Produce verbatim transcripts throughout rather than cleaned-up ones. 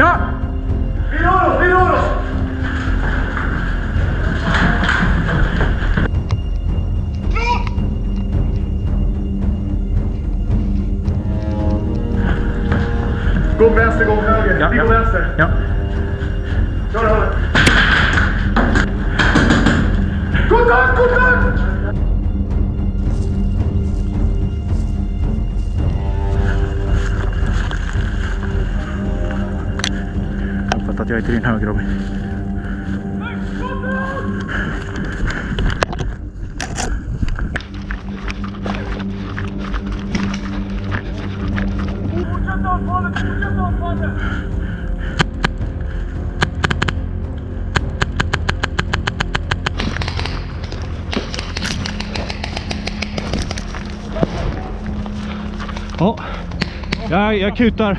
Ja! Vi rör oss, vi rör oss! Gå vänster, gå höger. Ja, vi går ja. vänster. Ja. Kör, håll. Kontakt, kontakt! Att jag är till din höger, Robin. Fortsätt avfallet, fortsätt avfallet! Ja, jag, jag kutar.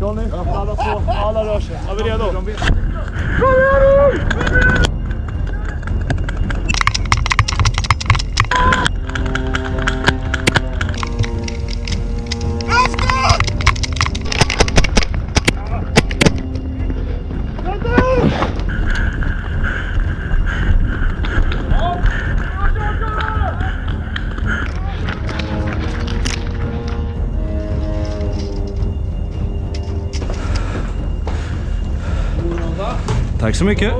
Johnny, alla på, alla rör sig. Är vi redo? Kom igen! Let's go! Tack så mycket.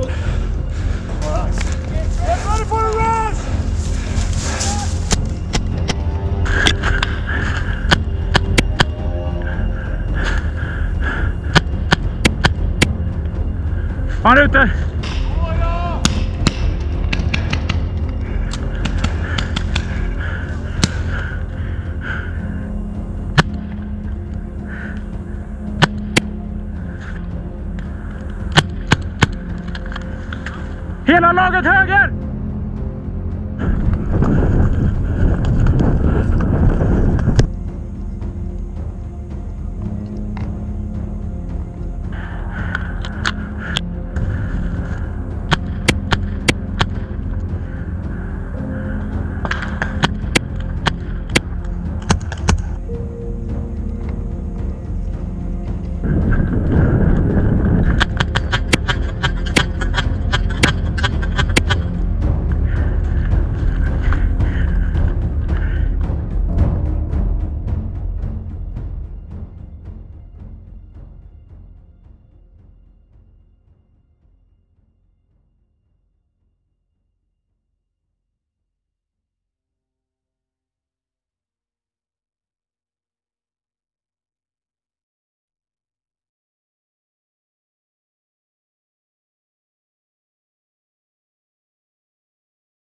Han är ute! Hela laget höger!